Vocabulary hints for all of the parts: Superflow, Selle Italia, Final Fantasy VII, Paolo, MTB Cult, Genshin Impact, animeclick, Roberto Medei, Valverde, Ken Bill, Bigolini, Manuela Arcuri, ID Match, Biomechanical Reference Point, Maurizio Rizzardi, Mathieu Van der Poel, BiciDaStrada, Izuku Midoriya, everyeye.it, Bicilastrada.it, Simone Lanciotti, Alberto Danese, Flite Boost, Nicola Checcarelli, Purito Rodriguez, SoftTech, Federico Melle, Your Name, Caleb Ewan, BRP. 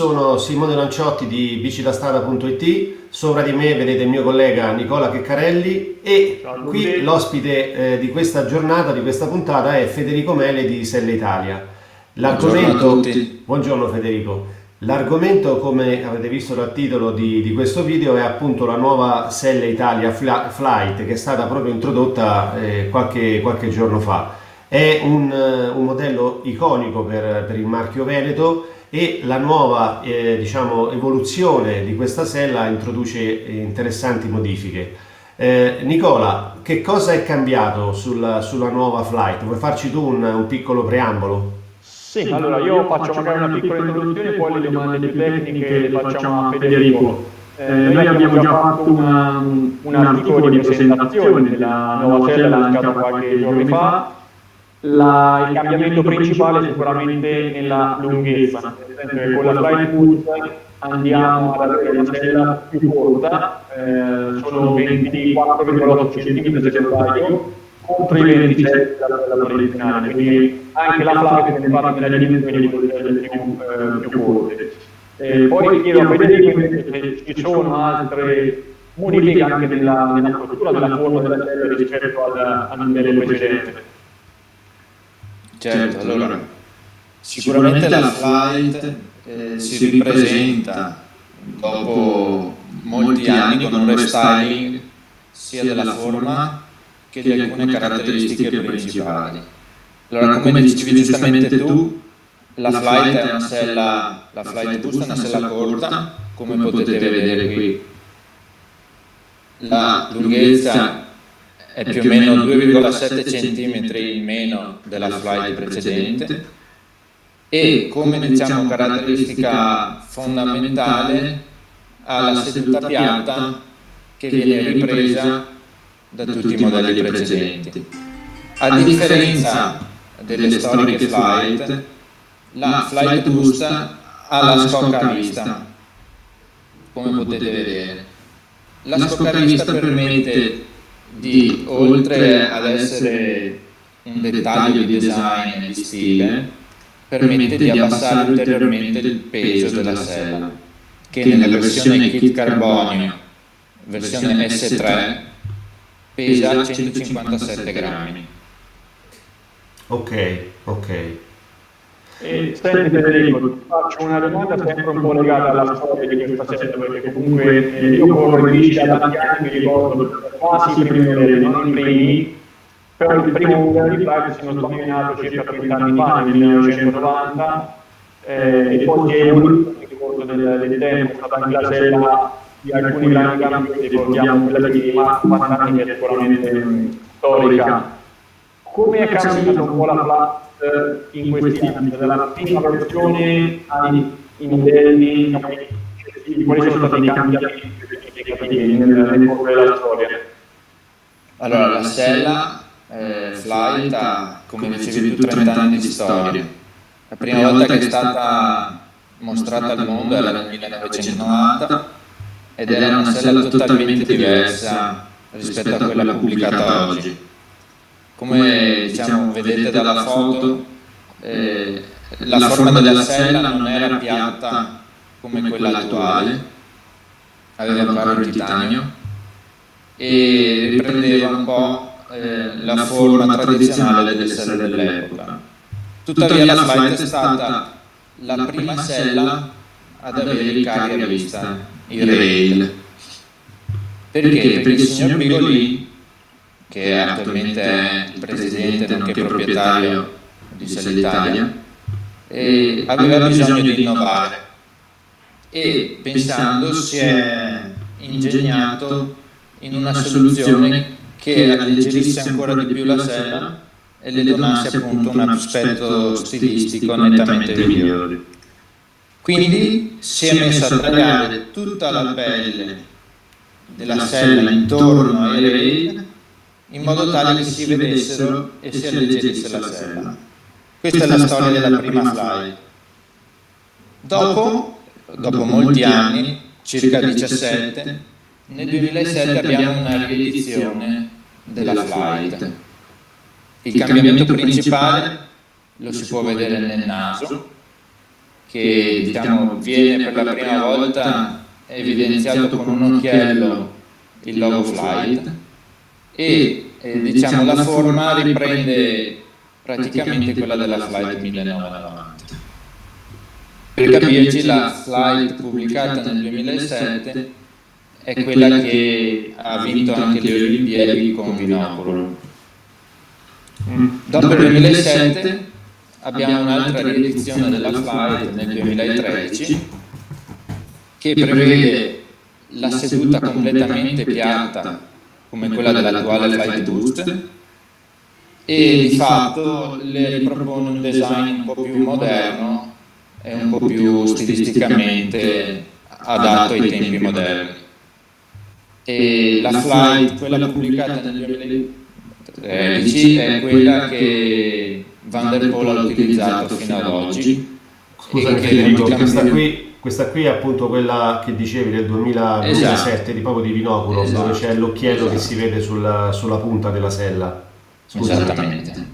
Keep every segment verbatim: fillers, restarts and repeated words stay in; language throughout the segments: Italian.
sono Simone Lanciotti di Bicilastrada punto it, sopra di me vedete il mio collega Nicola Checcarelli e qui l'ospite eh, di questa giornata, di questa puntata è Federico Melle di Selle Italia. L'argomento, buongiorno Federico, l'argomento come avete visto dal titolo di, di questo video è appunto la nuova Selle Italia Flite che è stata proprio introdotta eh, qualche, qualche giorno fa. È un, un modello iconico per, per il marchio Veneto e la nuova eh, diciamo, evoluzione di questa sella introduce interessanti modifiche. Eh, Nicola, che cosa è cambiato sulla, sulla nuova Flite? Vuoi farci tu un, un piccolo preambolo? Sì, sì, allora io faccio magari una piccola introduzione e poi le domande più tecniche le facciamo a Federico. Eh, noi abbiamo già fatto una, un articolo di presentazione della nuova sella anche qualche giorno fa. La, il cambiamento principale è sicuramente nella lunghezza, eh, con la Flite Boost andiamo ad avere una sella più corta, eh, sono ventiquattro virgola otto centimetri se sbaglio, contro i ventisette della sella originale, quindi anche la Flite è fatta nella linea di quelle più, più corte. Eh, poi chiedo a Federico se ci sono altre modifiche anche nella, nella struttura della forma della sella rispetto al modello precedente. Certo, allora sicuramente la Flite eh, si ripresenta dopo molti anni con un restyling sia della forma che di alcune caratteristiche principali. Allora, come dicevi giustamente tu, la Flite è una sella, la Flite Boost è una sella corta, come potete vedere qui. La lunghezza è più o meno due virgola sette centimetri in meno della Flite precedente e, come diciamo caratteristica fondamentale, ha la seduta piatta che viene ripresa da tutti i modelli precedenti. A differenza delle storiche Flite, la Flite Boost ha la scocca a vista, come potete vedere. La scocca a vista permette di, oltre ad essere un dettaglio di design e di stile, permette di abbassare ulteriormente il peso della sella, che nella versione kit carbonio, versione S tre, pesa centocinquantasette grammi. Ok, ok. E senti Federico, faccio una domanda sempre un po' legata alla storia di questa sella, perché comunque eh, io corro in bici da tanti anni, mi ricordo quasi i primi modelli, non i primi, però il primo modello di Flite si sono sbagliato circa trent'anni fa, nel millenovecentonovanta, eh, e poi è evoluto nel corso del, del tempo, è stata anche la sella di alcuni grandi campi che ricordiamo, quella di quarant'anni che è sicuramente storica. Come è cambiato un po' la Flite in questi anni, dalla prima versione ai modelli, quali sono stati i cambiamenti nel corso della storia? Allora, la sella eh, Flite ha, come dicevi tu, trent'anni di storia. La prima volta che è stata mostrata al mondo era nel millenovecentonovanta ed era una sella totalmente diversa rispetto a quella pubblicata oggi. Come diciamo, vedete dalla foto, eh, la forma della sella non era piatta come quella attuale, aveva ancora il titanio e riprendeva un po' eh, la forma tradizionale delle selle dell'epoca. Tuttavia la Flite è stata la prima sella ad avere il carri a vista, il rail. Perché? Perché il signor Bigolini, che attualmente è il presidente nonché proprietario di Selle Italia, e aveva bisogno di innovare e, pensando, si è ingegnato in una soluzione che alleggerisse ancora di più la sella e le donasse appunto un aspetto stilistico nettamente migliore. Quindi si è messo a tagliare tutta la pelle della sella intorno alle rail in modo tale che si vedessero e si alleggerisse la sella. Questa è la storia della prima Flite. Dopo, dopo molti anni, circa diciassette, nel duemilasette abbiamo una riedizione della Flite. Il cambiamento principale lo si può vedere nel naso, che diciamo, viene per la prima volta evidenziato con un occhiello il logo Flite, e eh, diciamo, la forma riprende praticamente quella della Flite millenovecentonovanta. Per capirci, la Flite pubblicata nel duemilasette è quella che ha vinto anche le Olimpiadi con binocolo. Dopo il duemilasette abbiamo un'altra riedizione della Flite nel duemilatredici che prevede la seduta completamente piatta come quella dell'attuale Flite Boost, e di fatto le ripropone un design un po' più moderno e un po' più stilisticamente adatto ai tempi moderni. E la Flite, quella pubblicata nel duemilatredici, è quella che Van der Poel ha utilizzato fino ad oggi. Scusa, che questa qui Questa qui è appunto quella che dicevi del duemilasette, esatto, di proprio di binocolo, esatto, dove c'è l'occhiello, esatto, che si vede sulla, sulla punta della sella. Scusate. Esattamente.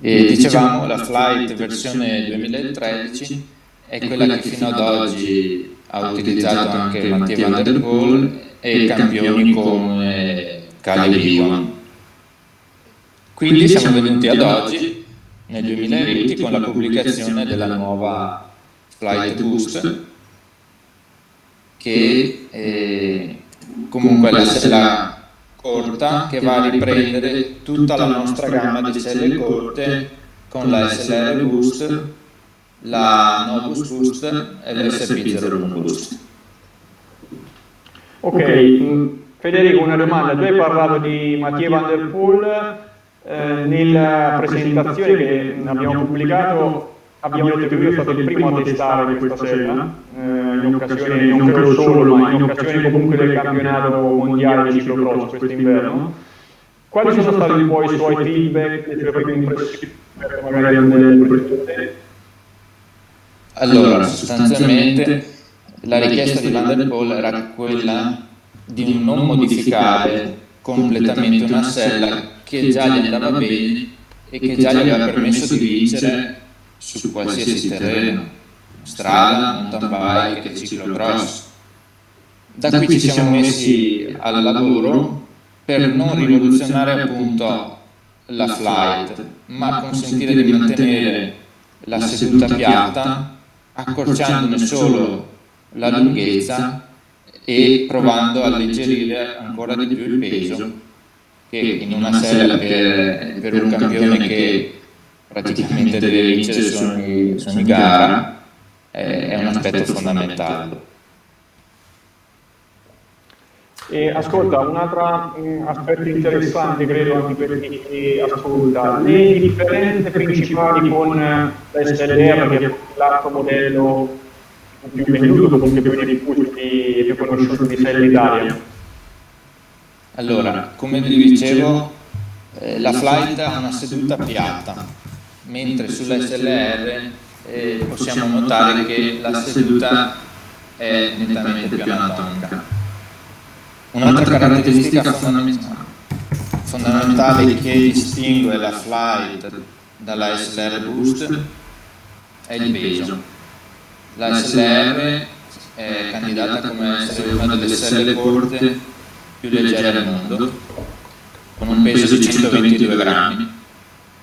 E dicevamo, la Flite versione duemilatredici è quella, quella che fino ad oggi ha utilizzato anche Mathieu Van der Poel e campioni come Caleb Ewan. Quindi siamo venuti ad oggi, nel duemilaventi, con la pubblicazione della nuova Flite Boost, che è comunque la sella corta che va a riprendere tutta la nostra gamma di selle corte con la S L R Boost, la Nodus Boost e l'S P zero uno Boost. Ok, Federico, una domanda. Tu hai parlato di Mathieu Van der Poel, eh, nella presentazione che abbiamo pubblicato. Abbiamo detto che lui è stato il primo a testare questa sella, eh, in occasione, non credo solo, ma in occasione comunque del campionato mondiale di ciclocross quest'inverno. Quali sono stati poi i suoi feedback, le sue prime impressioni, magari nel progetto? Allora, sostanzialmente la richiesta di Van der Poel era quella di non modificare completamente una sella che già gli andava bene e che già gli aveva permesso di vincere su qualsiasi terreno, strada, mountain bike, ciclocross. Da qui ci siamo messi al lavoro per non rivoluzionare appunto la Flite, ma consentire di mantenere la seduta piatta, accorciandone solo la lunghezza e provando a alleggerire ancora di più il peso, che in una sella per, per un campione che praticamente deve vincere su ogni, su ogni gara, è, è un aspetto fondamentale. E, ascolta, un altro aspetto interessante credo anche per chi ascolta, le differenze principali con la S L R, che è l'altro modello più venduto, comunque più diffuso e più conosciuto di Selle Italia. Allora, come vi dicevo, eh, la Flite ha una seduta piatta, mentre sull'S L R eh, possiamo notare che la seduta è nettamente più anatomica. Un'altra caratteristica fondamentale, fondamentale che distingue la Flite dalla S L R Boost è il peso. La S L R è candidata come essere una delle selle corte più leggere al mondo, con un peso di centoventidue grammi.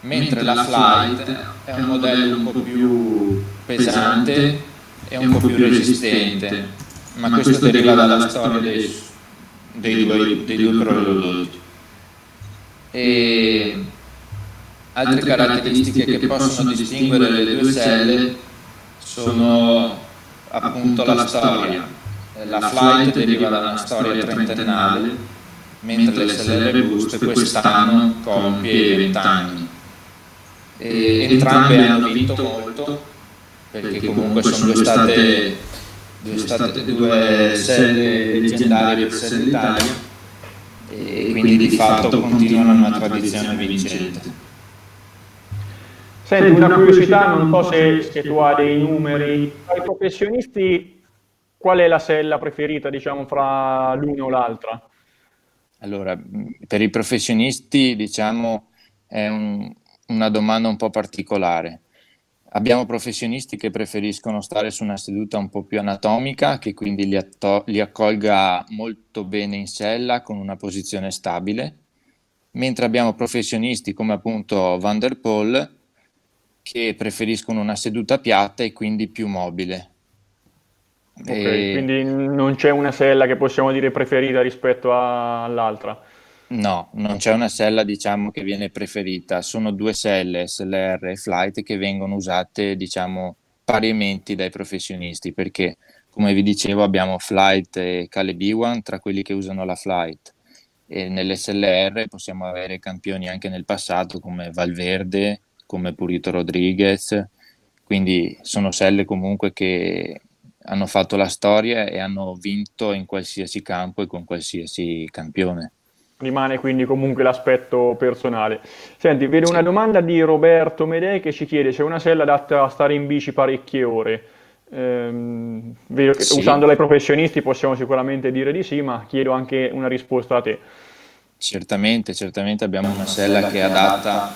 Mentre la Flite è un modello un po' più pesante e un po' più resistente, ma questo deriva dalla storia dei, dei due, dei due prodotti. E altre caratteristiche che possono distinguere le due selle sono appunto la storia. La Flite deriva da una storia trentennale, mentre l'S L R Boost quest'anno compie vent'anni. E entrambe hanno vinto molto, perché comunque sono due state due, state, due selle leggendarie per Selle Italia, e quindi di fatto continuano una tradizione vincente. Senti, una curiosità, non so se, se tu hai dei numeri, tra i professionisti qual è la sella preferita, diciamo, fra l'una o l'altra? Allora, per i professionisti, diciamo, è un una domanda un po' particolare. Abbiamo professionisti che preferiscono stare su una seduta un po' più anatomica, che quindi li, atto- li accolga molto bene in sella con una posizione stabile, mentre abbiamo professionisti come appunto Van der Poel che preferiscono una seduta piatta e quindi più mobile. Ok, e... quindi non c'è una sella che possiamo dire preferita rispetto a... all'altra? No, non c'è una sella, diciamo, che viene preferita. Sono due selle, S L R e Flite, che vengono usate, diciamo, parimenti dai professionisti, perché, come vi dicevo, abbiamo Flite e Caleb Ewan tra quelli che usano la Flite, e nell'S L R possiamo avere campioni anche nel passato come Valverde, come Purito Rodriguez, quindi sono selle comunque che hanno fatto la storia e hanno vinto in qualsiasi campo e con qualsiasi campione. Rimane quindi comunque l'aspetto personale. Senti, vedo una domanda di Roberto Medei che ci chiede: c'è una sella adatta a stare in bici parecchie ore? Ehm, vedo che sì. Usandola ai professionisti possiamo sicuramente dire di sì, ma chiedo anche una risposta a te. Certamente, certamente abbiamo una sella che è adatta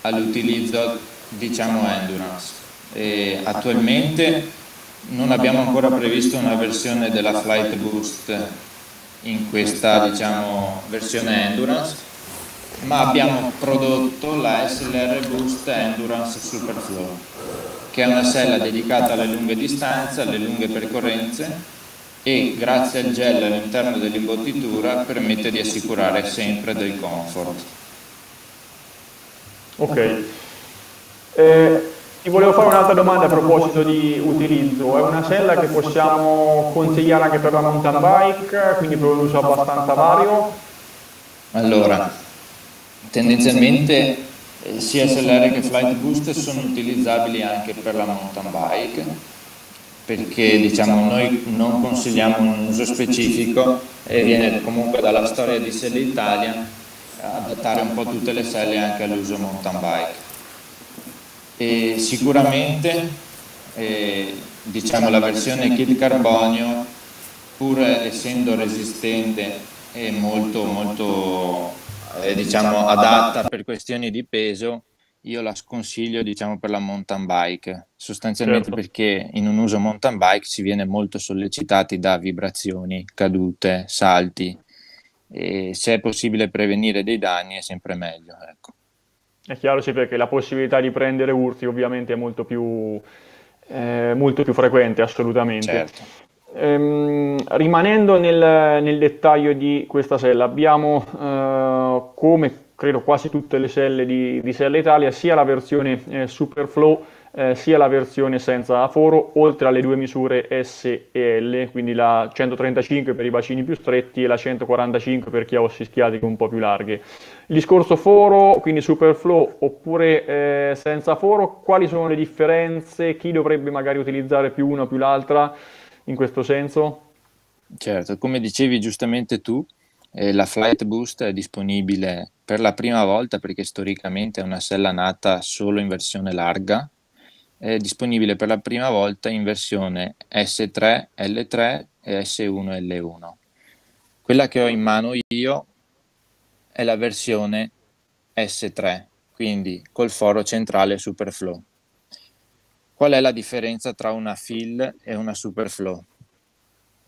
all'utilizzo, diciamo, endurance. E attualmente non abbiamo ancora previsto una versione della Flite Boost in questa, diciamo, versione endurance, ma abbiamo prodotto la S L R Boost Endurance Superflow, che è una sella dedicata alle lunghe distanze, alle lunghe percorrenze, e grazie al gel all'interno dell'imbottitura permette di assicurare sempre del comfort. Ok. Eh... Ti volevo fare un'altra domanda a proposito di utilizzo. È una sella che possiamo consigliare anche per la mountain bike, quindi per un uso abbastanza vario? Allora, tendenzialmente sia S L R che Flite Boost sono utilizzabili anche per la mountain bike, perché, diciamo, noi non consigliamo un uso specifico e viene comunque dalla storia di Selle Italia adattare un po' tutte le selle anche all'uso mountain bike. E sicuramente eh, diciamo la versione kit carbonio, pur essendo resistente e molto molto eh, diciamo adatta per questioni di peso, io la sconsiglio, diciamo, per la mountain bike, sostanzialmente, certo, perché in un uso mountain bike si viene molto sollecitati da vibrazioni, cadute, salti, e se è possibile prevenire dei danni è sempre meglio, ecco. È chiaro, sì, perché la possibilità di prendere urti ovviamente è molto più, eh, molto più frequente, assolutamente. Certo. Ehm, rimanendo nel, nel dettaglio di questa sella, abbiamo, eh, come credo quasi tutte le selle di, di Selle Italia, sia la versione eh, Superflow eh, sia la versione senza foro, oltre alle due misure S e L, quindi la centotrentacinque per i bacini più stretti e la centoquarantacinque per chi ha ossi schiatiche un po' più larghe. Il discorso foro, quindi Superflow oppure eh, senza foro, quali sono le differenze? Chi dovrebbe magari utilizzare più una o più l'altra in questo senso? Certo, come dicevi giustamente tu, eh, la Flite Boost è disponibile per la prima volta, perché storicamente è una sella nata solo in versione larga, è disponibile per la prima volta in versione S tre, L tre e S uno, L uno. Quella che ho in mano io è la versione S tre, quindi col foro centrale Superflow. Qual è la differenza tra una Fill e una Superflow?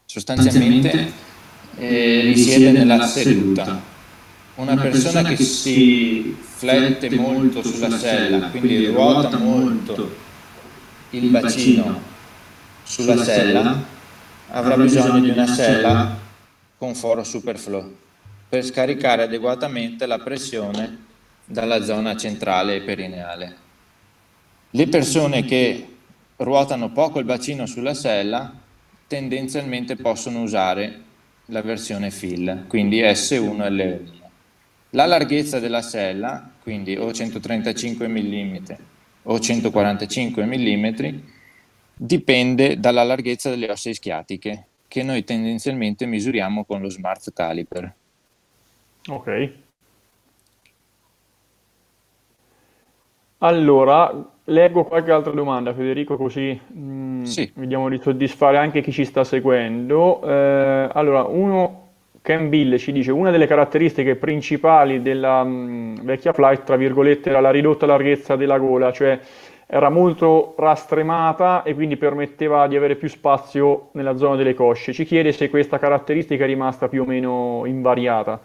Sostanzialmente eh, risiede nella seduta. Una, una persona, persona che si flette molto sulla sella, quindi ruota molto il bacino sulla sella, avrà bisogno di una sella con foro Superflow per scaricare adeguatamente la pressione dalla zona centrale e perineale. Le persone che ruotano poco il bacino sulla sella tendenzialmente possono usare la versione Fill, quindi S uno e L uno. La larghezza della sella, quindi o centotrentacinque millimetri o centoquarantacinque millimetri, dipende dalla larghezza delle ossa ischiatiche, che noi tendenzialmente misuriamo con lo smart caliper. Ok. Allora, leggo qualche altra domanda, Federico, così mh, sì. vediamo di soddisfare anche chi ci sta seguendo. Eh, allora, uno, Ken Bill, ci dice: una delle caratteristiche principali della mh, vecchia Flite, tra virgolette, era la ridotta larghezza della gola, cioè era molto rastremata e quindi permetteva di avere più spazio nella zona delle cosce. Ci chiede se questa caratteristica è rimasta più o meno invariata.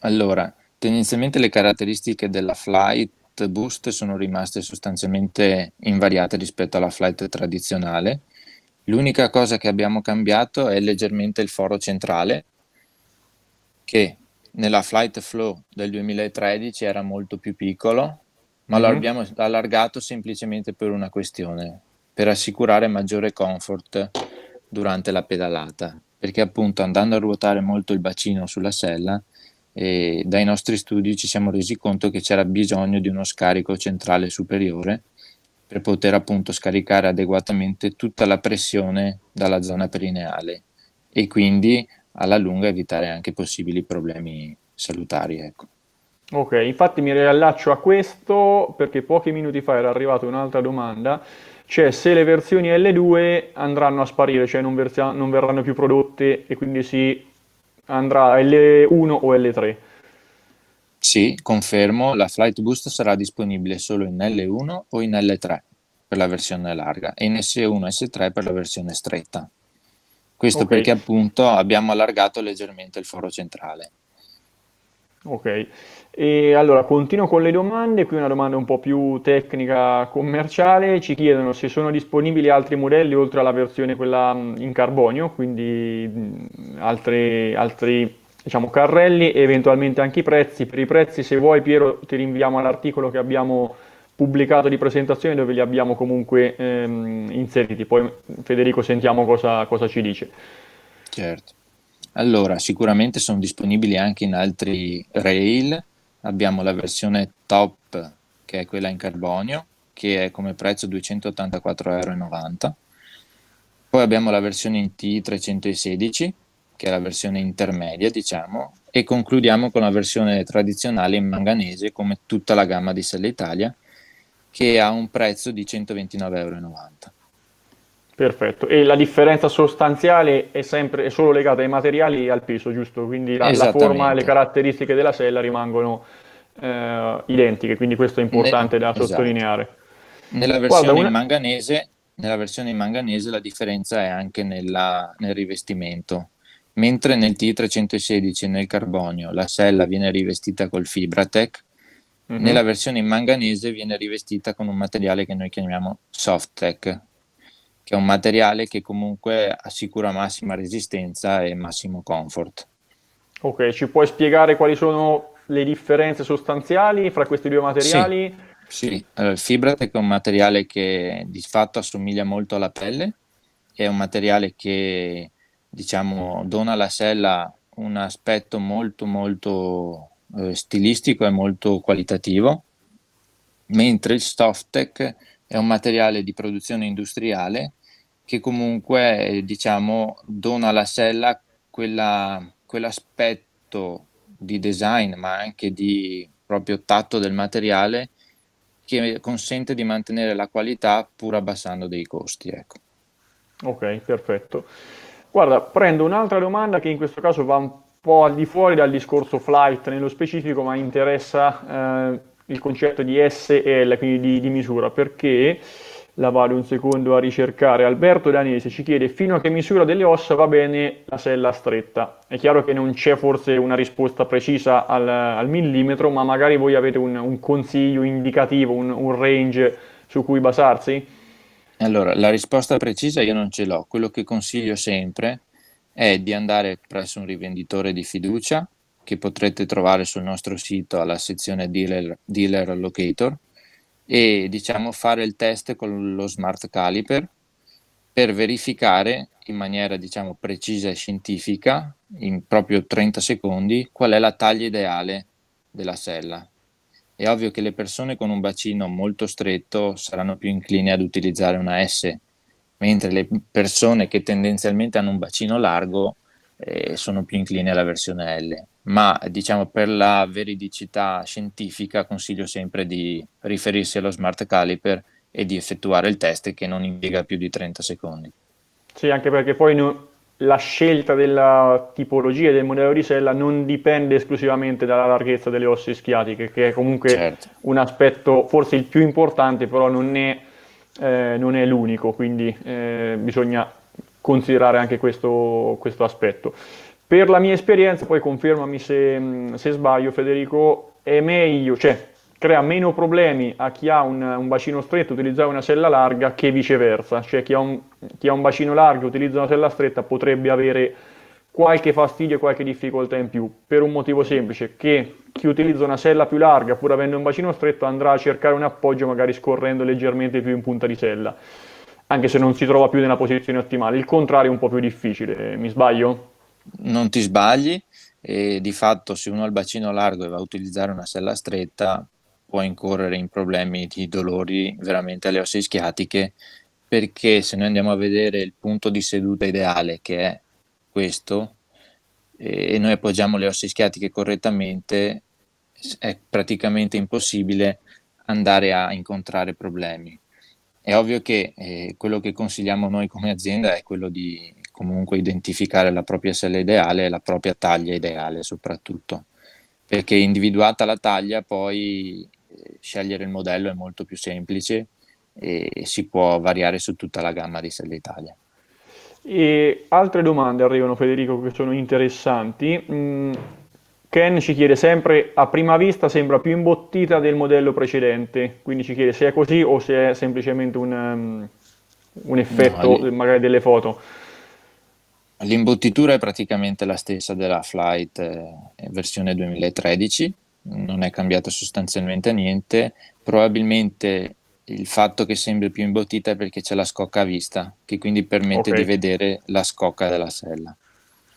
Allora, tendenzialmente le caratteristiche della Flite Boost sono rimaste sostanzialmente invariate rispetto alla Flite tradizionale. L'unica cosa che abbiamo cambiato è leggermente il foro centrale, che nella Flite Flow del duemilatredici era molto più piccolo, ma mm-hmm. lo abbiamo allargato semplicemente per una questione, per assicurare maggiore comfort durante la pedalata, perché appunto andando a ruotare molto il bacino sulla sella, e dai nostri studi ci siamo resi conto che c'era bisogno di uno scarico centrale superiore per poter appunto scaricare adeguatamente tutta la pressione dalla zona perineale e quindi alla lunga evitare anche possibili problemi salutari. Ecco. Ok, infatti mi riallaccio a questo perché pochi minuti fa era arrivata un'altra domanda, cioè se le versioni L due andranno a sparire, cioè non, non verranno più prodotte e quindi si andrà a L uno o L tre? Sì, confermo, la Flite Boost sarà disponibile solo in L uno o in L tre per la versione larga e in S uno e S tre per la versione stretta. Questo okay. Perché appunto abbiamo allargato leggermente il foro centrale. Ok, e allora continuo con le domande. Qui una domanda un po' più tecnica commerciale, ci chiedono se sono disponibili altri modelli oltre alla versione quella in carbonio, quindi altri, altri diciamo, carrelli e eventualmente anche i prezzi. Per i prezzi, se vuoi Piero, ti rinviamo all'articolo che abbiamo pubblicato di presentazione dove li abbiamo comunque ehm, inseriti, poi Federico sentiamo cosa, cosa ci dice. Certo. Allora, sicuramente sono disponibili anche in altri rail, abbiamo la versione top che è quella in carbonio, che è come prezzo duecentottantaquattro virgola novanta euro, poi abbiamo la versione in T trecentosedici, che è la versione intermedia diciamo, e concludiamo con la versione tradizionale in manganese come tutta la gamma di Selle Italia, che ha un prezzo di centoventinove virgola novanta euro. Perfetto, e la differenza sostanziale è, sempre, è solo legata ai materiali e al peso, giusto? Quindi la, la forma e le caratteristiche della sella rimangono eh, identiche, quindi questo è importante ne, da esatto. sottolineare. Nella versione, Guarda, in una... manganese, nella versione in manganese la differenza è anche nella, nel rivestimento, mentre nel T trecentosedici nel carbonio la sella viene rivestita col Fibratec, mm-hmm. nella versione in manganese viene rivestita con un materiale che noi chiamiamo SoftTech, che è un materiale che comunque assicura massima resistenza e massimo comfort. Ok, ci puoi spiegare quali sono le differenze sostanziali fra questi due materiali? Sì, sì. Allora, il Fibratec è un materiale che di fatto assomiglia molto alla pelle, è un materiale che diciamo dona alla sella un aspetto molto molto eh, stilistico e molto qualitativo, mentre il SoftTech è un materiale di produzione industriale che comunque diciamo dona alla sella quella, quell'aspetto di design ma anche di proprio tatto del materiale che consente di mantenere la qualità pur abbassando dei costi. Ecco. Ok, perfetto. Guarda, prendo un'altra domanda che in questo caso va un po' al di fuori dal discorso Flite nello specifico, ma interessa eh, il concetto di S L, quindi di, di misura, perché la vado un secondo a ricercare. Alberto Danese ci chiede fino a che misura delle ossa va bene la sella stretta. È chiaro che non c'è forse una risposta precisa al, al millimetro, ma magari voi avete un, un consiglio indicativo, un, un range su cui basarsi? Allora, la risposta precisa io non ce l'ho. Quello che consiglio sempre è di andare presso un rivenditore di fiducia che potrete trovare sul nostro sito alla sezione dealer, dealer allocator, e diciamo fare il test con lo smart caliper per verificare in maniera diciamo precisa e scientifica in proprio trenta secondi qual è la taglia ideale della sella. È ovvio che le persone con un bacino molto stretto saranno più incline ad utilizzare una S, mentre le persone che tendenzialmente hanno un bacino largo eh, sono più incline alla versione L. Ma diciamo per la veridicità scientifica consiglio sempre di riferirsi allo smart caliper e di effettuare il test che non impiega più di trenta secondi. Sì, anche perché poi no, la scelta della tipologia e del modello di sella non dipende esclusivamente dalla larghezza delle ossa ischiatiche, che è comunque certo. un aspetto forse il più importante, però non è, eh, non è l'unico, quindi eh, bisogna considerare anche questo, questo aspetto. Per la mia esperienza, poi confermami se, se sbaglio Federico, è meglio, cioè crea meno problemi a chi ha un, un bacino stretto utilizzare una sella larga che viceversa, cioè chi ha un, chi ha un bacino largo utilizza una sella stretta potrebbe avere qualche fastidio e qualche difficoltà in più, per un motivo semplice, che chi utilizza una sella più larga pur avendo un bacino stretto andrà a cercare un appoggio magari scorrendo leggermente più in punta di sella, anche se non si trova più nella posizione ottimale. Il contrario è un po' più difficile, mi sbaglio? Non ti sbagli, e di fatto se uno ha il bacino largo e va a utilizzare una sella stretta può incorrere in problemi di dolori veramente alle ossa ischiatiche, perché se noi andiamo a vedere il punto di seduta ideale, che è questo, e noi appoggiamo le ossa ischiatiche correttamente, è praticamente impossibile andare a incontrare problemi. È ovvio che eh, quello che consigliamo noi come azienda è quello di comunque identificare la propria sella ideale e la propria taglia ideale soprattutto, perché individuata la taglia poi scegliere il modello è molto più semplice e si può variare su tutta la gamma di Selle Italia. E altre domande arrivano Federico che sono interessanti. Ken ci chiede sempre: a prima vista sembra più imbottita del modello precedente, quindi ci chiede se è così o se è semplicemente un, un effetto no, magari delle foto. L'imbottitura è praticamente la stessa della Flite eh, versione duemilatredici, non è cambiata sostanzialmente niente. Probabilmente il fatto che sembri più imbottita è perché c'è la scocca a vista, che quindi permette okay. di vedere la scocca della sella.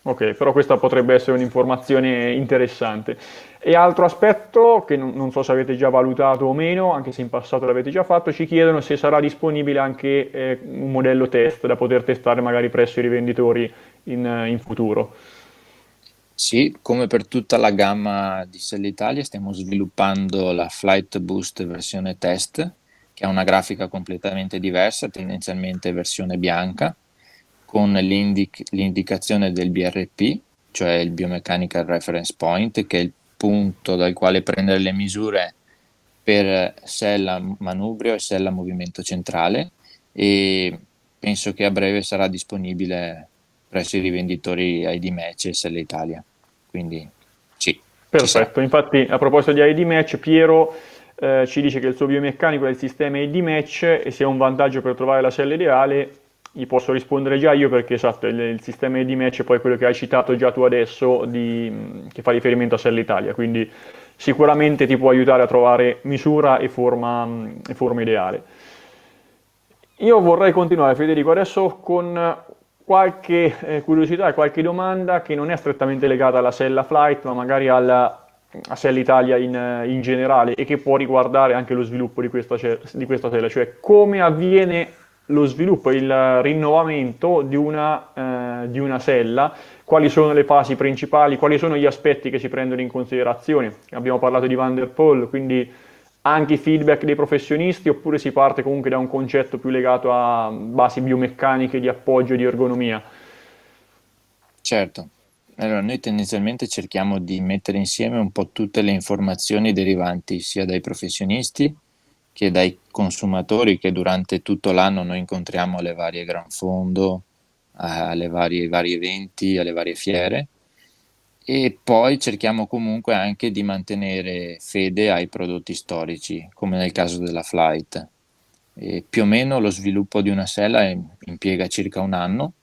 Ok, però questa potrebbe essere un'informazione interessante. E altro aspetto, che non, non so se avete già valutato o meno, anche se in passato l'avete già fatto, ci chiedono se sarà disponibile anche eh, un modello test da poter testare magari presso i rivenditori in, in futuro. Sì, come per tutta la gamma di Selle Italia stiamo sviluppando la Flite Boost versione test, che ha una grafica completamente diversa, tendenzialmente versione bianca, con l'indic- l'indicazione del B R P, cioè il Biomechanical Reference Point, che è il punto dal quale prendere le misure per sella manubrio e sella movimento centrale, e penso che a breve sarà disponibile presso i rivenditori I D Match e Selle Italia. Quindi sì. Perfetto, infatti a proposito di I D Match, Piero eh, ci dice che il suo biomeccanico è il sistema I D Match e se è un vantaggio per trovare la sella ideale. Gli posso rispondere già io perché esatto, il, il sistema I D Match è poi quello che hai citato già tu adesso, di, che fa riferimento a Selle Italia, quindi sicuramente ti può aiutare a trovare misura e forma, e forma ideale. Io vorrei continuare Federico adesso con qualche eh, curiosità e qualche domanda che non è strettamente legata alla sella Flite ma magari alla, a Selle Italia in, in generale, e che può riguardare anche lo sviluppo di questa, di questa sella, cioè come avviene lo sviluppo, il rinnovamento di una, eh, di una sella, quali sono le fasi principali, quali sono gli aspetti che si prendono in considerazione. Abbiamo parlato di Van der Poel, quindi anche i feedback dei professionisti, oppure si parte comunque da un concetto più legato a basi biomeccaniche, di appoggio e di ergonomia? Certo, allora noi tendenzialmente cerchiamo di mettere insieme un po' tutte le informazioni derivanti sia dai professionisti che dai consumatori, che durante tutto l'anno noi incontriamo alle varie Gran Fondo, alle varie, ai vari eventi, alle varie fiere, e poi cerchiamo comunque anche di mantenere fede ai prodotti storici, come nel caso della Flite. E più o meno lo sviluppo di una sella impiega circa un anno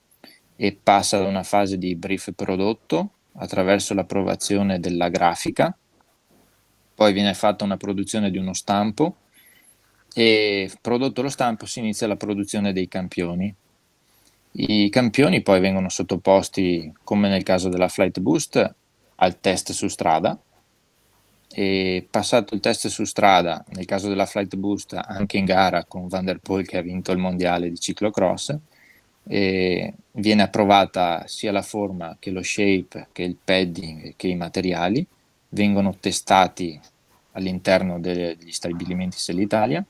e passa da una fase di brief prodotto attraverso l'approvazione della grafica, poi viene fatta una produzione di uno stampo, e prodotto lo stampo si inizia la produzione dei campioni. I campioni poi vengono sottoposti, come nel caso della Flite Boost, al test su strada, e passato il test su strada, nel caso della Flite Boost anche in gara con Van der Poel che ha vinto il mondiale di ciclocross, e viene approvata sia la forma che lo shape che il padding che i materiali, vengono testati all'interno degli stabilimenti Selle Italia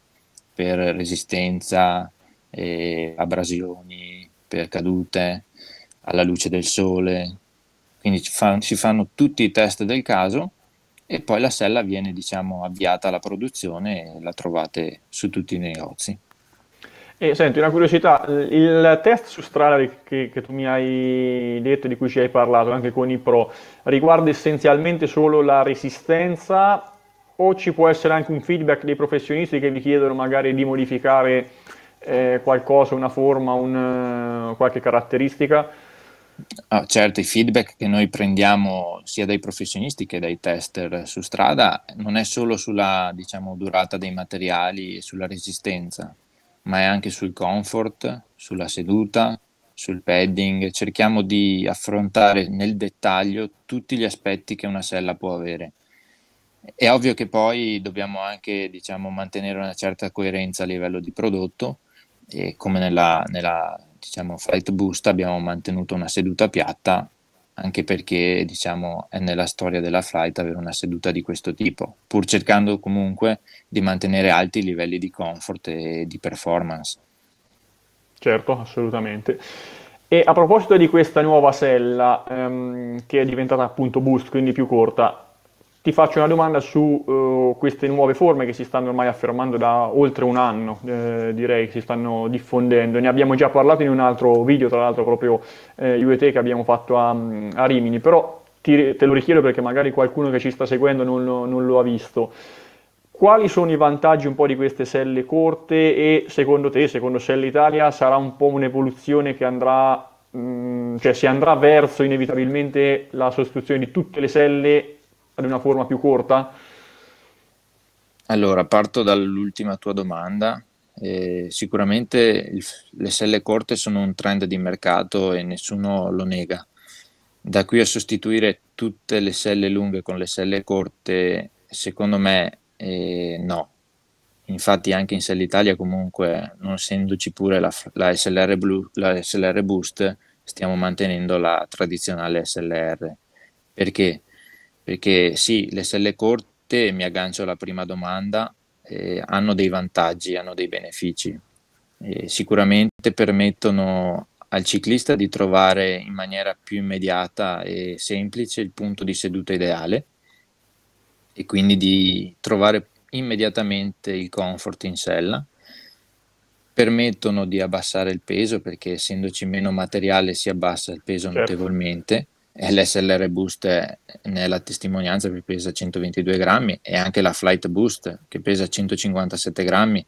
per resistenza, eh, abrasioni, per cadute, alla luce del sole, quindi ci fa, si fanno tutti i test del caso e poi la sella viene, diciamo, avviata alla produzione e la trovate su tutti i negozi. E senti, una curiosità, il test su strada che, che tu mi hai detto, di cui ci hai parlato anche con i pro, riguarda essenzialmente solo la resistenza o ci può essere anche un feedback dei professionisti che vi chiedono magari di modificare eh, qualcosa, una forma, un, qualche caratteristica? Ah, certo, i feedback che noi prendiamo sia dai professionisti che dai tester su strada non è solo sulla, diciamo, durata dei materiali e sulla resistenza, ma è anche sul comfort, sulla seduta, sul padding. Cerchiamo di affrontare nel dettaglio tutti gli aspetti che una sella può avere. È ovvio che poi dobbiamo anche, diciamo, mantenere una certa coerenza a livello di prodotto e come nella, nella diciamo, Flite Boost abbiamo mantenuto una seduta piatta, anche perché, diciamo, è nella storia della Flite avere una seduta di questo tipo, pur cercando comunque di mantenere alti i livelli di comfort e di performance. Certo, assolutamente. E a proposito di questa nuova sella, ehm, che è diventata appunto Boost, quindi più corta, ti faccio una domanda su uh, queste nuove forme che si stanno ormai affermando da oltre un anno, eh, direi che si stanno diffondendo. Ne abbiamo già parlato in un altro video, tra l'altro proprio eh, io e te, che abbiamo fatto a, a Rimini, però ti, te lo richiedo perché magari qualcuno che ci sta seguendo non, non lo ha visto. Quali sono i vantaggi un po' di queste selle corte e secondo te, secondo Selle Italia, sarà un po' un'evoluzione che andrà, mh, cioè si andrà verso inevitabilmente la sostituzione di tutte le selle ad una forma più corta? Allora, parto dall'ultima tua domanda. Eh, sicuramente il, le selle corte sono un trend di mercato e nessuno lo nega. Da qui a sostituire tutte le selle lunghe con le selle corte, secondo me eh, no. Infatti anche in Selle Italia, comunque, non essendoci pure la, la, S L R Blue, la S L R Boost, stiamo mantenendo la tradizionale S L R. Perché? Perché sì, le selle corte, mi aggancio alla prima domanda, eh, hanno dei vantaggi, hanno dei benefici. Eh, sicuramente permettono al ciclista di trovare in maniera più immediata e semplice il punto di seduta ideale e quindi di trovare immediatamente il comfort in sella. Permettono di abbassare il peso, perché essendoci meno materiale si abbassa il peso, certo, notevolmente. L'S L R Boost ne è la testimonianza, che pesa centoventidue grammi, e anche la Flite Boost, che pesa centocinquantasette grammi,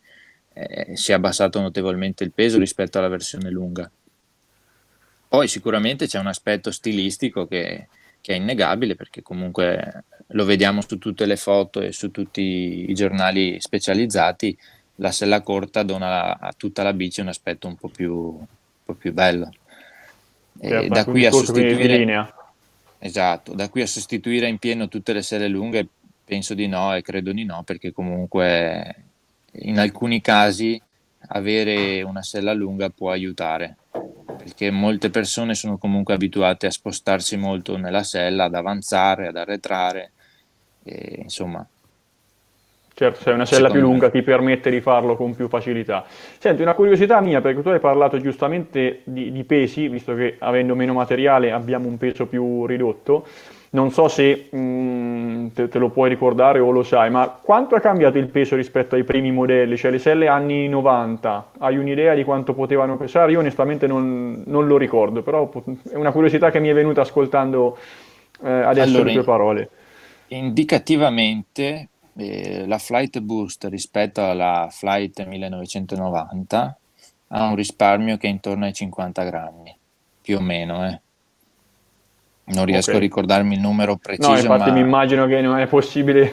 eh, si è abbassato notevolmente il peso rispetto alla versione lunga. Poi sicuramente c'è un aspetto stilistico che, che è innegabile, perché comunque lo vediamo su tutte le foto e su tutti i giornali specializzati. La sella corta dona a tutta la bici un aspetto un po' più, un po' più bello. Certo, da qui a sostituire in linea. Esatto, da qui a sostituire in pieno tutte le selle lunghe penso di no, e credo di no, perché comunque in alcuni casi avere una sella lunga può aiutare, perché molte persone sono comunque abituate a spostarsi molto nella sella, ad avanzare, ad arretrare, e insomma. Certo, se una sella più lunga ti permette di farlo con più facilità. Senti, una curiosità mia, perché tu hai parlato giustamente di, di pesi, visto che avendo meno materiale abbiamo un peso più ridotto. Non so se mh, te, te lo puoi ricordare o lo sai, ma quanto è cambiato il peso rispetto ai primi modelli? Cioè le selle anni novanta, hai un'idea di quanto potevano pesare? Io onestamente non, non lo ricordo, però è una curiosità che mi è venuta ascoltando eh, adesso allora, le tue parole. Indicativamente... la Flite Boost rispetto alla Flite millenovecentonovanta ha un risparmio che è intorno ai cinquanta grammi, più o meno. Eh. Non riesco okay. a ricordarmi il numero preciso. No, infatti ma mi immagino che non è possibile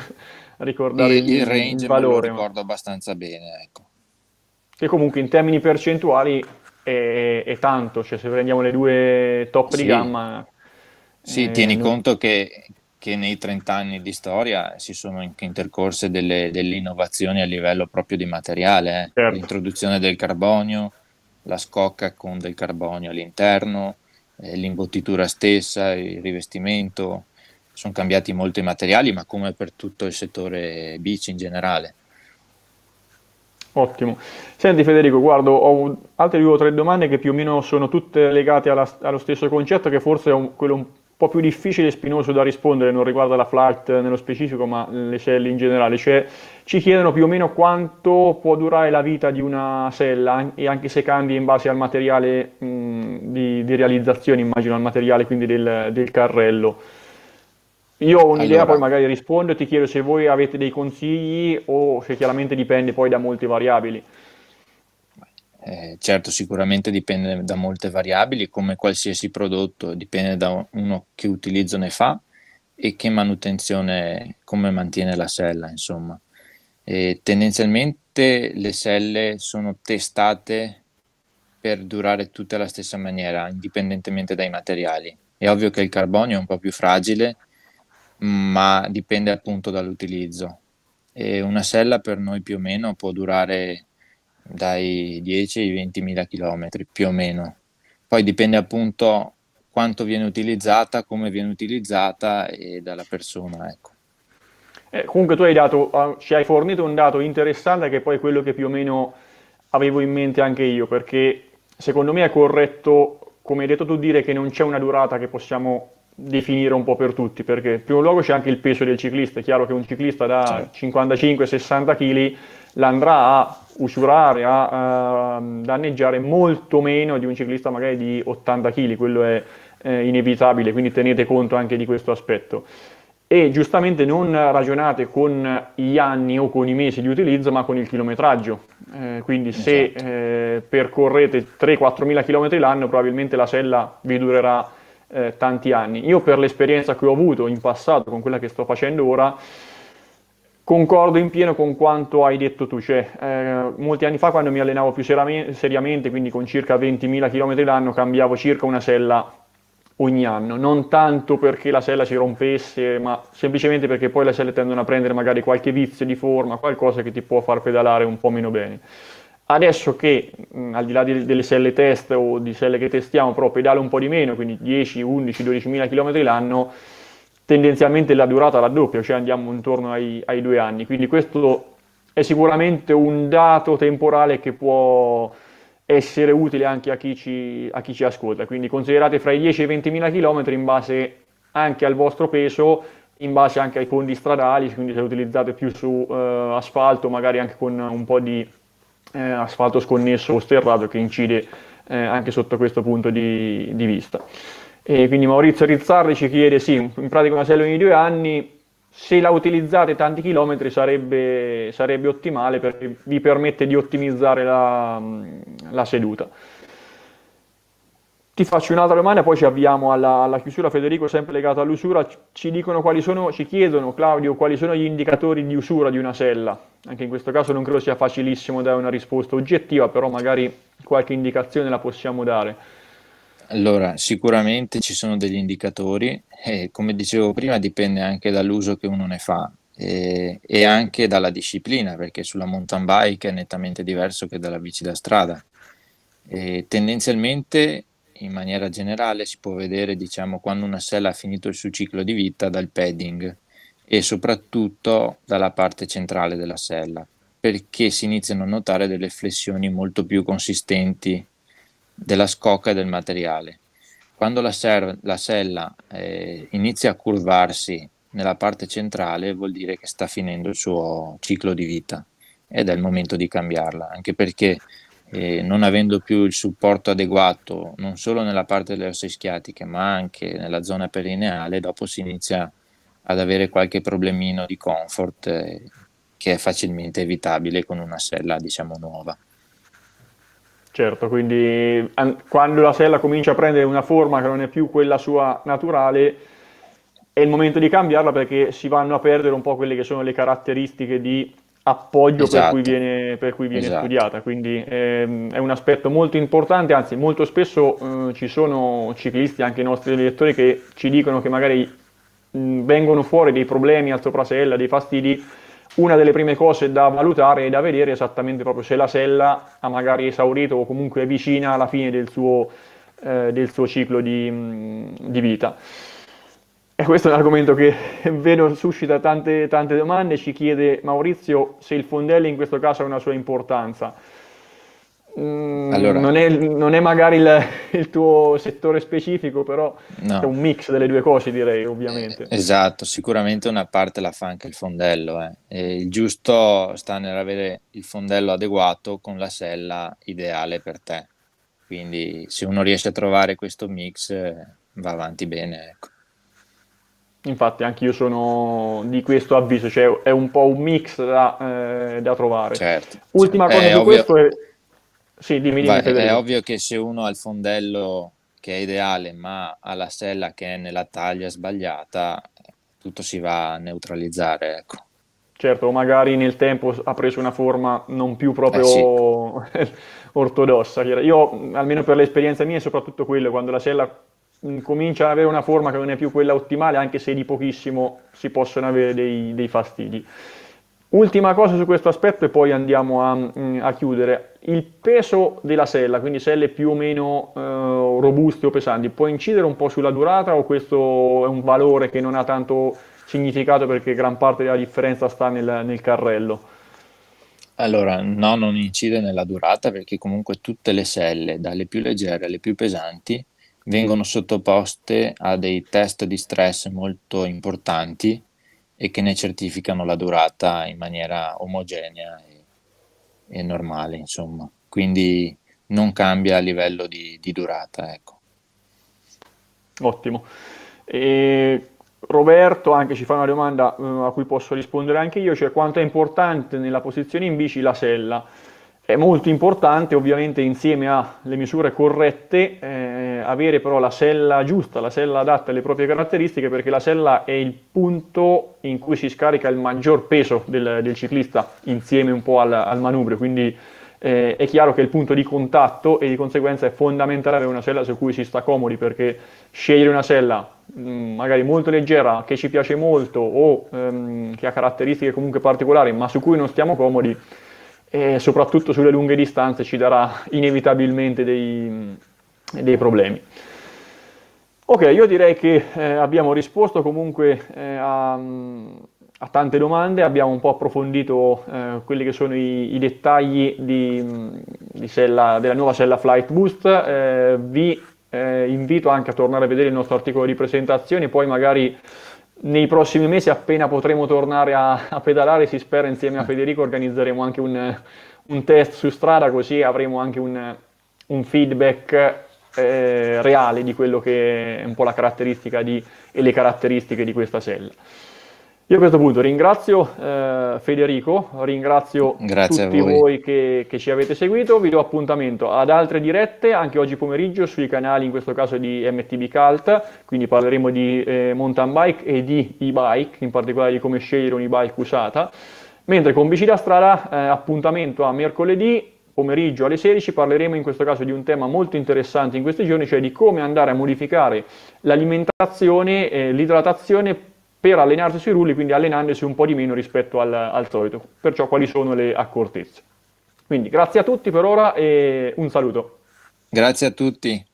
ricordare il, il range, il valore. Lo ricordo abbastanza bene. Ecco. Che comunque in termini percentuali è, è tanto, cioè se prendiamo le due top sì. di gamma... Sì, eh, tieni non... conto che... che nei trent'anni di storia si sono anche intercorse delle, delle innovazioni a livello proprio di materiale, eh. certo. L'introduzione del carbonio, la scocca con del carbonio all'interno, eh, l'imbottitura stessa, il rivestimento, sono cambiati molti materiali, ma come per tutto il settore bici in generale. Ottimo. Senti Federico, guardo, ho altre due o tre domande che più o meno sono tutte legate alla, allo stesso concetto, che forse è un, quello un po' più difficile e spinoso da rispondere, non riguarda la Flite nello specifico ma le selle in generale. Cioè, ci chiedono più o meno quanto può durare la vita di una sella, e anche se cambi in base al materiale mh, di, di realizzazione, immagino, al materiale quindi del, del carrello. Io ho un'idea, allora, poi magari rispondo e ti chiedo se voi avete dei consigli o se chiaramente dipende poi da molte variabili. Eh, certo, sicuramente dipende da molte variabili, come qualsiasi prodotto, dipende da uno che utilizzo ne fa e che manutenzione, come mantiene la sella, insomma. Eh, tendenzialmente le selle sono testate per durare tutte alla stessa maniera, indipendentemente dai materiali. È ovvio che il carbonio è un po' più fragile, ma dipende appunto dall'utilizzo, e una sella per noi più o meno può durare dai dieci ai ventimila chilometri più o meno, poi dipende appunto quanto viene utilizzata, come viene utilizzata e dalla persona, ecco. Eh, comunque tu hai dato, ci hai fornito un dato interessante che poi è quello che più o meno avevo in mente anche io, perché secondo me è corretto, come hai detto tu, dire che non c'è una durata che possiamo definire un po' per tutti, perché in primo luogo c'è anche il peso del ciclista. È chiaro che un ciclista da cinquantacinque sessanta kg l'andrà a usurare, a uh, danneggiare molto meno di un ciclista magari di ottanta kg, quello è eh, inevitabile, quindi tenete conto anche di questo aspetto. E giustamente non ragionate con gli anni o con i mesi di utilizzo, ma con il chilometraggio. Eh, quindi se esatto. eh, percorrete tre quattromila km l'anno, probabilmente la sella vi durerà Eh, tanti anni. Io, per l'esperienza che ho avuto in passato con quella che sto facendo ora, concordo in pieno con quanto hai detto tu. Cioè, eh, molti anni fa, quando mi allenavo più seriamente, quindi con circa ventimila km l'anno, cambiavo circa una sella ogni anno, non tanto perché la sella si rompesse, ma semplicemente perché poi le selle tendono a prendere magari qualche vizio di forma, qualcosa che ti può far pedalare un po' meno bene. Adesso che, mh, al di là di, delle selle test o di selle che testiamo, però pedalo un po' di meno, quindi dieci, undici, dodicimila km l'anno, tendenzialmente la durata raddoppia, cioè andiamo intorno ai, ai due anni. Quindi questo è sicuramente un dato temporale che può essere utile anche a chi ci, a chi ci ascolta. Quindi considerate fra i dieci e i ventimila km in base anche al vostro peso, in base anche ai fondi stradali, quindi se utilizzate più su eh, asfalto, magari anche con un po' di Eh, asfalto sconnesso o sterrato, che incide eh, anche sotto questo punto di, di vista. E quindi Maurizio Rizzardi ci chiede, sì, in pratica una sella ogni due anni, se la utilizzate tanti chilometri sarebbe, sarebbe ottimale, perché vi permette di ottimizzare la, la seduta. Ti faccio un'altra domanda, poi ci avviamo alla, alla chiusura, Federico, sempre legata all'usura. Ci dicono quali sono, ci chiedono, Claudio, quali sono gli indicatori di usura di una sella. Anche in questo caso non credo sia facilissimo dare una risposta oggettiva, però magari qualche indicazione la possiamo dare. Allora, sicuramente ci sono degli indicatori, e come dicevo prima dipende anche dall'uso che uno ne fa e, e anche dalla disciplina, perché sulla mountain bike è nettamente diverso che dalla bici da strada. E tendenzialmente, in maniera generale, si può vedere, diciamo, quando una sella ha finito il suo ciclo di vita dal padding e soprattutto dalla parte centrale della sella, perché si iniziano a notare delle flessioni molto più consistenti della scocca e del materiale. Quando la, la sella eh, inizia a curvarsi nella parte centrale, vuol dire che sta finendo il suo ciclo di vita ed è il momento di cambiarla, anche perché E non avendo più il supporto adeguato non solo nella parte delle ossa ischiatiche ma anche nella zona perineale, dopo si inizia ad avere qualche problemino di comfort eh, che è facilmente evitabile con una sella, diciamo, nuova. Certo, quindi quando la sella comincia a prendere una forma che non è più quella sua naturale è il momento di cambiarla, perché si vanno a perdere un po' quelle che sono le caratteristiche di appoggio, esatto, per cui viene, per cui viene esatto. studiata, quindi ehm, è un aspetto molto importante. Anzi, molto spesso eh, ci sono ciclisti, anche i nostri lettori, che ci dicono che magari mh, vengono fuori dei problemi al soprasella, dei fastidi. Una delle prime cose da valutare e da vedere è esattamente proprio se la sella ha magari esaurito o comunque è vicina alla fine del suo, eh, del suo ciclo di, mh, di vita. E questo è un argomento che vedo suscita tante, tante domande. Ci chiede Maurizio se il fondello in questo caso ha una sua importanza. Mm, allora, non, è, non è magari il, il tuo settore specifico, però no, è un mix delle due cose, direi, ovviamente. Esatto, sicuramente una parte la fa anche il fondello. Eh. E il giusto sta nell'avere il fondello adeguato con la sella ideale per te. Quindi se uno riesce a trovare questo mix va avanti bene, ecco. Infatti anche io sono di questo avviso, cioè è un po' un mix da, eh, da trovare. Certo. Ultima cosa è di ovvio... questo è... Sì, dimmi, dimmi, Federico. È ovvio che se uno ha il fondello che è ideale ma ha la sella che è nella taglia sbagliata, tutto si va a neutralizzare, ecco. Certo, magari nel tempo ha preso una forma non più proprio eh sì. ortodossa. Io, almeno per l'esperienza mia, è soprattutto quello, quando la sella comincia ad avere una forma che non è più quella ottimale, anche se di pochissimo si possono avere dei, dei fastidi. Ultima cosa su questo aspetto e poi andiamo a, a chiudere. Il peso della sella, quindi selle più o meno eh, robuste o pesanti, può incidere un po' sulla durata, o questo è un valore che non ha tanto significato perché gran parte della differenza sta nel, nel carrello? Allora, no, non incide nella durata, perché comunque tutte le selle, dalle più leggere alle più pesanti, vengono sottoposte a dei test di stress molto importanti e che ne certificano la durata in maniera omogenea e, e normale, insomma. Quindi non cambia a livello di, di durata, ecco. Ottimo. E... Roberto anche ci fa una domanda uh, a cui posso rispondere anche io, cioè quanto è importante nella posizione in bici la sella. È molto importante, ovviamente, insieme alle misure corrette, eh, avere però la sella giusta, la sella adatta alle proprie caratteristiche, perché la sella è il punto in cui si scarica il maggior peso del, del ciclista, insieme un po' al, al manubrio, quindi eh, è chiaro che è il punto di contatto e di conseguenza è fondamentale avere una sella su cui si sta comodi, perché scegliere una sella magari molto leggera, che ci piace molto o ehm, che ha caratteristiche comunque particolari ma su cui non stiamo comodi, e soprattutto sulle lunghe distanze ci darà inevitabilmente dei, dei problemi. Ok, io direi che eh, abbiamo risposto comunque eh, a, a tante domande, abbiamo un po' approfondito eh, quelli che sono i, i dettagli di, di sella, della nuova sella Flite Boost. eh, vi Eh, invito anche a tornare a vedere il nostro articolo di presentazione, poi magari nei prossimi mesi, appena potremo tornare a, a pedalare, si spera, insieme a Federico organizzeremo anche un, un test su strada, così avremo anche un, un feedback eh, reale di quello che è un po' la caratteristica di, e le caratteristiche di questa sella. Io a questo punto ringrazio eh, Federico, ringrazio Grazie tutti voi, voi che, che ci avete seguito, vi do appuntamento ad altre dirette anche oggi pomeriggio sui canali, in questo caso di M T B Cult, quindi parleremo di eh, mountain bike e di e-bike, in particolare di come scegliere un'e-bike usata, mentre con Bici da Strada eh, appuntamento a mercoledì pomeriggio alle sedici, parleremo in questo caso di un tema molto interessante in questi giorni, cioè di come andare a modificare l'alimentazione e l'idratazione per allenarsi sui rulli, quindi allenandosi un po' di meno rispetto al, al solito, perciò quali sono le accortezze. Quindi grazie a tutti per ora e un saluto. Grazie a tutti.